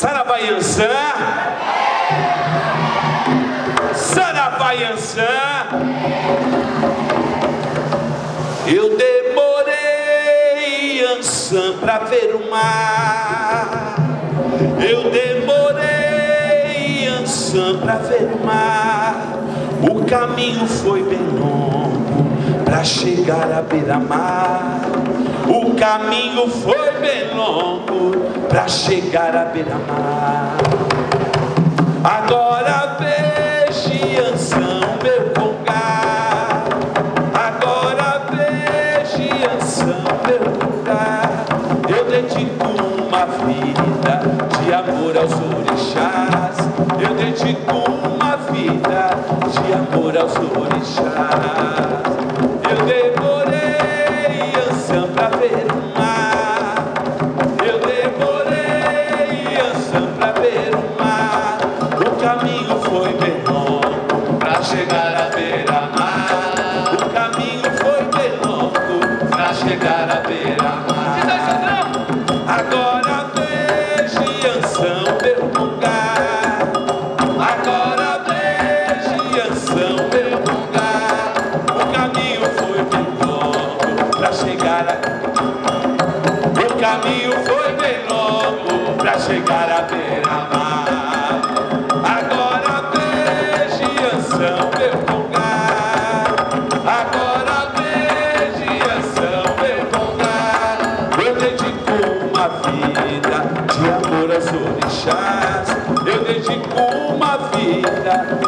Saravá, Iansã. Saravá, Iansã. Eu demorei, Iansã, pra ver o mar. Eu demorei, Iansã, pra ver o mar. O caminho foi bem longo pra chegar à beira-mar. O caminho foi bem longo pra chegar à beira-mar. Agora vejo, Iansã, o meu lugar. Agora vejo, Iansã, o meu lugar. Eu dedico uma vida de amor aos orixás. Eu dedico uma vida de amor aos orixás. Eu demorei, Iansã, pra ver o mar. Eu demorei, Iansã, pra ver o mar. O caminho foi bem longo pra chegar à beira-mar. O caminho foi bem longo pra chegar à beira-mar. Agora vejo, Iansã, o meu lugar. Agora vejo, Iansã, o meu lugar. O caminho foi bem longo pra chegar à... O caminho foi bem longo pra chegar à beira-mar. Agora vejo, Iansã, o meu lugar. Agora vejo, Iansã, o meu lugar. Eu dedico uma vida de amor aos orixás. Eu dedico uma vida